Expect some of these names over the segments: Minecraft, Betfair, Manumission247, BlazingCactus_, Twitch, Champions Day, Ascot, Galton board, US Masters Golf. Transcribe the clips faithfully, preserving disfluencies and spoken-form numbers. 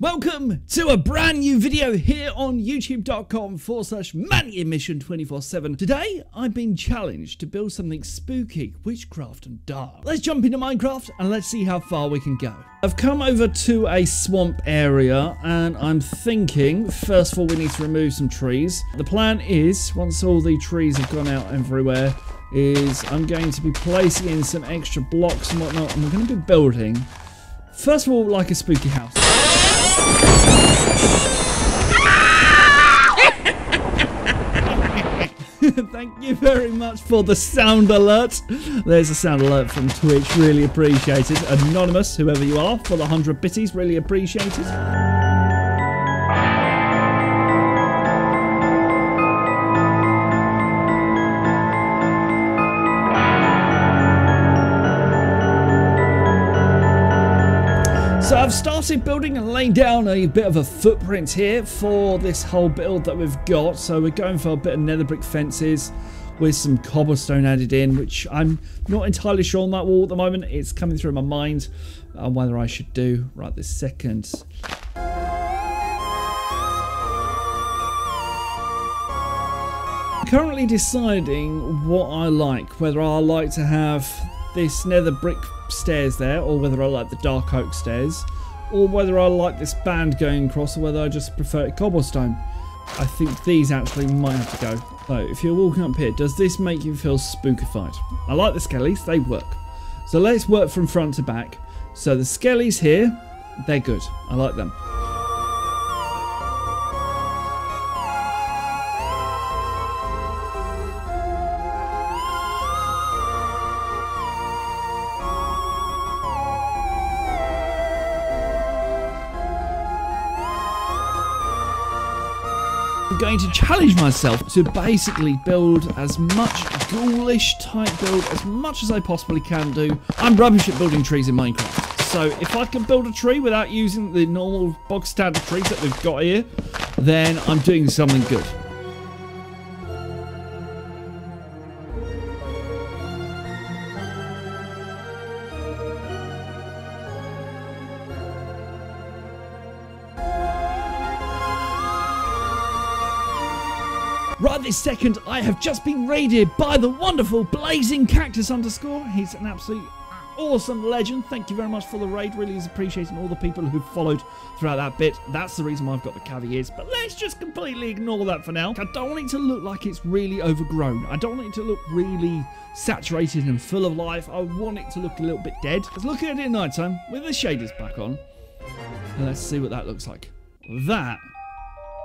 Welcome to a brand new video here on youtube.com forward slash Manumission two four seven. Today, I've been challenged to build something spooky, witchcraft and dark. Let's jump into Minecraft and let's see how far we can go. I've come over to a swamp area and I'm thinking, first of all, we need to remove some trees. The plan is, once all the trees have gone out everywhere, is I'm going to be placing in some extra blocks and whatnot, and we're going to be building, first of all, like a spooky house. Thank you very much for the sound alert. There's a sound alert from Twitch. Really appreciated. Anonymous, whoever you are, for the hundred bitties. Really appreciated. So I've started building and laying down a bit of a footprint here for this whole build that we've got. So we're going for a bit of nether brick fences with some cobblestone added in, which I'm not entirely sure on that wall at the moment. It's coming through my mind on whether I should do right this second. I'm currently deciding what I like, whether I like to have this nether brick stairs there, or whether I like the dark oak stairs, or whether I like this band going across, or whether I just prefer it cobblestone. I think these actually might have to go. So if you're walking up here, does this make you feel spookified? I like the skellies, they work. So let's work from front to back. So the skellies here, they're good, I like them. Going to challenge myself to basically build as much ghoulish type build as much as I possibly can do. I'm rubbish at building trees in Minecraft, so if I can build a tree without using the normal bog standard trees that we've got here, then I'm doing something good. Right this second, I have just been raided by the wonderful BlazingCactus underscore. He's an absolute awesome legend. Thank you very much for the raid. Really is appreciating all the people who followed throughout that bit. That's the reason why I've got the cavi ears. But let's just completely ignore that for now. I don't want it to look like it's really overgrown. I don't want it to look really saturated and full of life. I want it to look a little bit dead. Let's look at it at night time with the shaders back on. And let's see what that looks like. That,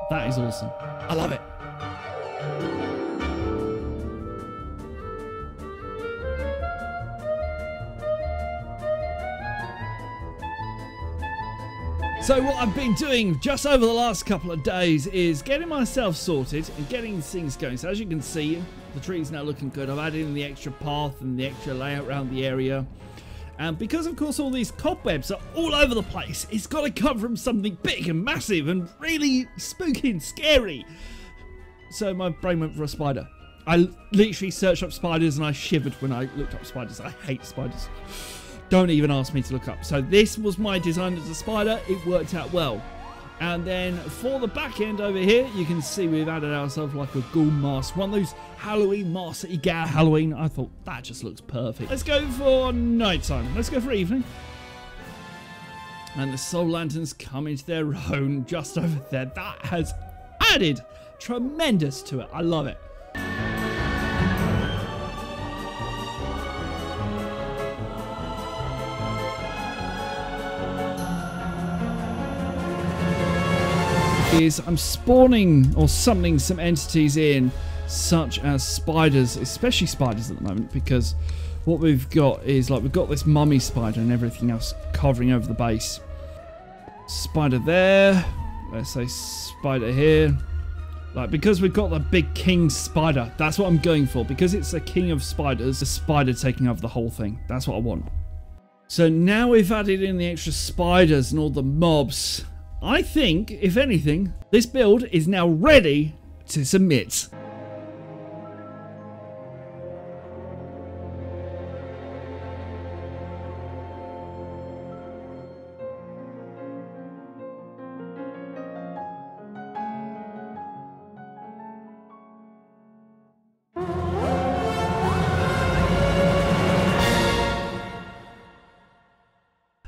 that is awesome. I love it. So what I've been doing just over the last couple of days is getting myself sorted and getting things going. So as you can see, the tree's now looking good. I've added in the extra path and the extra layout around the area. And because, of course, all these cobwebs are all over the place, it's got to come from something big and massive and really spooky and scary. So my brain went for a spider. I literally searched up spiders and I shivered when I looked up spiders. I hate spiders. Don't even ask me to look up. So this was my design as a spider. It worked out well. And then for the back end over here, you can see we've added ourselves like a ghoul mask. One of those Halloween masks that you get at Halloween. I thought that just looks perfect. Let's go for nighttime. Let's go for evening. And the soul lanterns come into their own just over there. That has added tremendous to it. I love it. Is I'm spawning or summoning some entities in, such as spiders, especially spiders at the moment, because what we've got is like we've got this mummy spider and everything else covering over the base. Spider there, let's say spider here. Like, because we've got the big king spider, that's what I'm going for, because it's a king of spiders, a spider taking over the whole thing. That's what I want. So now we've added in the extra spiders and all the mobs. I think, if anything, this build is now ready to submit.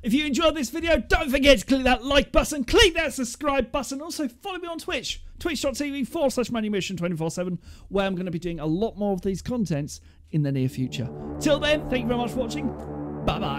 If you enjoyed this video, don't forget to click that like button, click that subscribe button. Also, follow me on Twitch, twitch.tv forward slash Manumission two four seven, where I'm going to be doing a lot more of these contents in the near future. Till then, thank you very much for watching. Bye-bye.